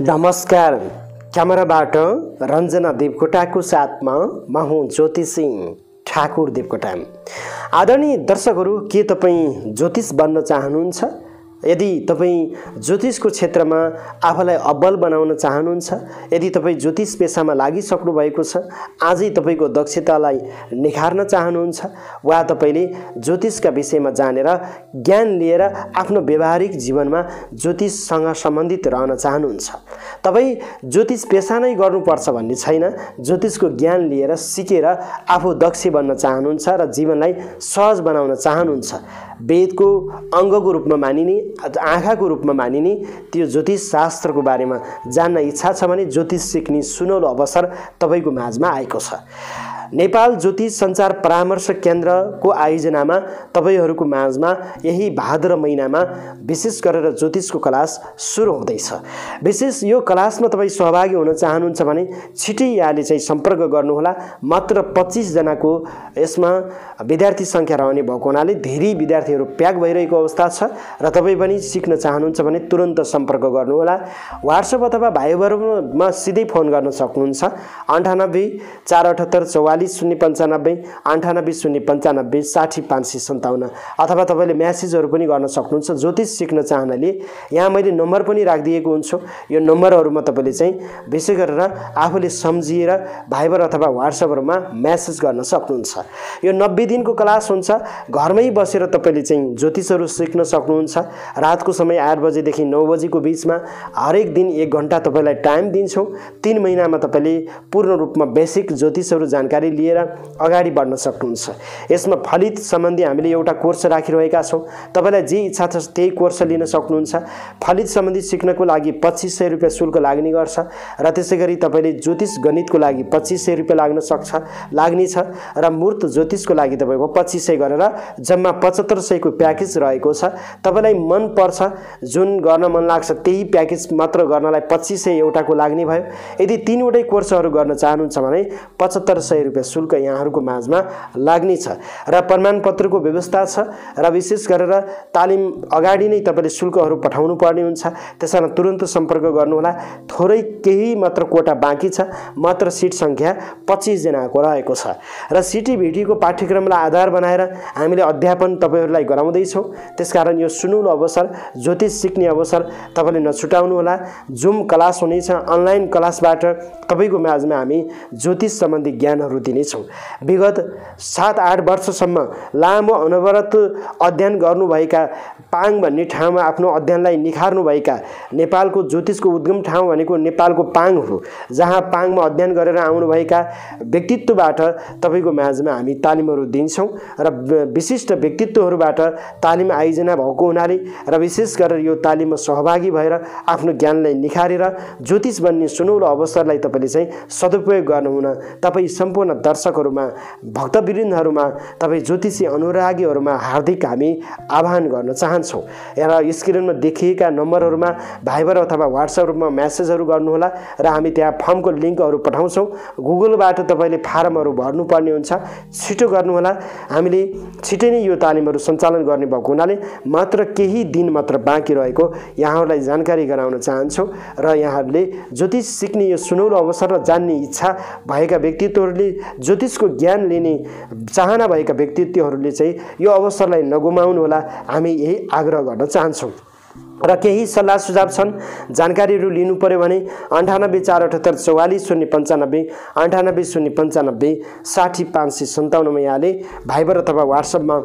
नमस्कार, क्यामेराबाट रञ्जना देवकोटाको साथमा म हुँ ज्योतिष सिंह ठाकुर देवकोटा। आदरणीय दर्शकहरू, के तपाई ज्योतिष बन्न चाहनुहुन्छ? यदि तपाई ज्योतिषको क्षेत्रमा आफूलाई अब्बल बनाउन चाहनुहुन्छ, यदि तपाई ज्योतिष पेसामा लागिसक्नु भएको छ, आजै तपाईको दक्षतालाई निखार्न चाहनुहुन्छ वा तपाईले ज्योतिषका विषयमा जानेर ज्ञान लिएर आफ्नो व्यवहारिक जीवनमा ज्योतिषसँग सम्बन्धित रहन चाहनुहुन्छ, तपाई ज्योतिष पेसा नै गर्नुपर्छ भन्ने छैन। ज्योतिषको ज्ञान लिएर सिकेर आफू दक्ष बन्न चाहनुहुन्छ र जीवनलाई सहज बनाउन चाहनुहुन्छ। वेदको अङ्गको रूपमा मानिने, आँखा को रूप में मानिने त्यो ज्योतिष शास्त्र को बारे में जान्न इच्छा छ भने ज्योतिष सिक्ने सुनौलो अवसर तपाईको माझमा आएको छ। नेपाल ज्योतिष संचार परामर्श केन्द्र को आयोजना में तपाईहरूको माझमा यही भाद्र महीना में विशेष गरेर ज्योतिष को क्लास सुरु हुँदैछ। विशेष यो क्लास में तपाई सहभागी हुन चाहनुहुन्छ भने छिटै यहाँले चाहिँ सम्पर्क गर्नुहोला। मात्र 25 जना को यसमा विद्यार्थी संख्या रहने भएको हुनाले धेरै विद्यार्थीहरू प्याक भइरहेको अवस्था छ र तपाई पनि सिक्न चाहनुहुन्छ भने तुरन्त सम्पर्क गर्नुहोला। WhatsApp अथवा भाइबरमा सिधै फोन गर्न सक्नुहुन्छ 98 478 44 095, 98 095 60 557 अथवा तपाईले म्यासेजहरु पनि गर्न सक्नुहुन्छ। ज्योतिष सिक्न चाहनाले यहाँ मैले नम्बर पनि राखिदिएको हुन्छु। यो नम्बरहरुमा तपाईले चाहिँ विशेष गरेर आफूले सम्झिएर भाइबर अथवा WhatsAppहरुमा म्यासेज गर्न सक्नुहुन्छ। यो 90 दिनको क्लास हुन्छ। घरमै बसेर तपाईले चाहिँ ज्योतिषहरु सिक्न सक्नुहुन्छ। रातको समय 8 बजेदेखि 9 बजे को बीचमा हरेक दिन 1 घण्टा तपाईलाई टाइम दिन्छौं। 3 महिनामा तपाईले पूर्ण रूपमा बेसिक ज्योतिषहरु जानकारी लिएर अगाडि बढ्न सक्नुहुन्छ। यसमा फलित सम्बन्धी हामीले एउटा कोर्स राखिरहेका छौं। तपाईलाई जे इच्छा छ त्यही कोर्स लिन सक्नुहुन्छ। फलित सम्बन्धी सिक्नको लागि 2500 रुपैयाँ शुल्क लाग्ने गर्छ र त्यसैगरी तपाईले ज्योतिष गणितको लागि 2500 रुपैयाँ लाग्नेछ र मूर्त ज्योतिषको लागि तपाईको 2500 गरेर जम्मा 7500 को प्याकेज रहेको छ। तपाईलाई मन पर्छ, जुन गर्न मन लाग्छ त्यही प्याकेज मात्र गर्नलाई 2500 एउटाको लाग्ने भयो। यदि 3 वटै कोर्सहरू गर्न चाहनुहुन्छ भने 7500 रुपैयाँ शुल्क यहाँहरुको माझमा लाग्ने छ र प्रमाणपत्रको व्यवस्था छ र विशेष गरेर तालिम अगाडि नै तपाईले शुल्कहरु पठाउनु पर्ने हुन्छ। त्यसैले तुरन्त सम्पर्क गर्नुहोला। थोरै केही मात्र कोटा बाँकी छ। मात्र सिट संख्या 25 जनाको रहेको छ र सिटिभिटीको पाठ्यक्रमलाई आधार बनाएर हामीले अध्यापन तपाईहरुलाई गराउँदै छौं। त्यसकारण यो सुनौलो अवसर, ज्योतिष सिक्ने अवसर तपाईले नछुटाउनुहोला। जुम क्लास हुनेछ। अनलाइन क्लासबाट तपाईको माझमा हामी ज्योतिष सम्बन्धी ज्ञानहरु दिनेछौं। विगत 7-8 वर्षसम्म लामो अनवरत अध्ययन गर्नुभएका, पाङ भन्ने ठाउँमा आफ्नो अध्ययनलाई निखार्नुभएका, नेपालको ज्योतिषको उद्गम ठाउँ भनेको नेपालको पाङ हो। जहाँ पाङमा अध्ययन गरेर आउनुभएका व्यक्तित्वबाट तपाईको माझमा हामी तालिमहरु दिन्छौं र विशिष्ट व्यक्तित्वहरुबाट तालिम आयोजना भएको हुनाले र विशेष गरेर यो तालिममा सहभागी भएर आफ्नो ज्ञानलाई निखारेर ज्योतिष बन्ने सुनौलो अवसरलाई तपाईले चाहिँ सदुपयोग गर्नुहुन तपाई सम्पूर्ण दर्शकहरुमा, भक्तवृन्दहरुमा, तपाई ज्योतिषी अनुरागीहरुमा हार्दिक हामी आह्वान गर्न चाहन्छौं। यहाँ स्क्रिनमा देखिएका नम्बरहरुमा भाइबर अथवा WhatsAppमा म्यासेजहरु गर्नुहोला र हामी त्यहाँ फर्मको लिंकहरु पठाउँछौं। गुगलबाट तपाईले फारमहरु भर्नु पर्ने हुन्छ। छिटो गर्नुहोला। हामीले छिटै नै यो तालिमहरु सञ्चालन गर्ने भएको हुनाले मात्र केही दिन मात्र बाँकी रहेको यहाँहरुलाई जानकारी गराउन चाहन्छौं र यहाँहरुले ज्योतिष सिक्ने यो सुनौलो अवसर र जान्ने इच्छा भएका व्यक्तित्वहरुले, ज्योतिषको ज्ञान लिने चाहना भएका व्यक्तित्वहरुले चाहिँ यो अवसरलाई नगुमाउनुहोला। हामी यही आग्रह गर्न चाहन्छौँ। र केही सल्लाह सुझाव छन्, जानकारीहरू लिनु पर्यो भने 98 478 44 095, 98 095 60 557 यहाँले भाइबर अथवा WhatsAppमा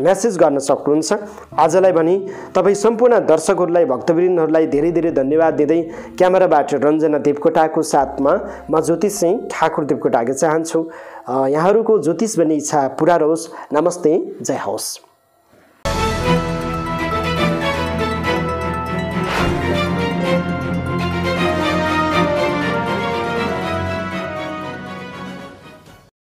म्यासेज गर्न सक्नुहुन्छ। आजलाई भनी तपाई सम्पूर्ण दर्शकहरुलाई, भक्तवृन्दहरुलाई धेरै धेरै धन्यवाद दिँदै क्यामेराबाट रञ्जना देवकोटाको साथमा म ज्योतिष सिंह ठाकुर देवकोटा आगे चाहन्छु। यहाँहरुको ज्योतिष बन्ने इच्छा पूरा रहोस्। नमस्ते, जय होस्।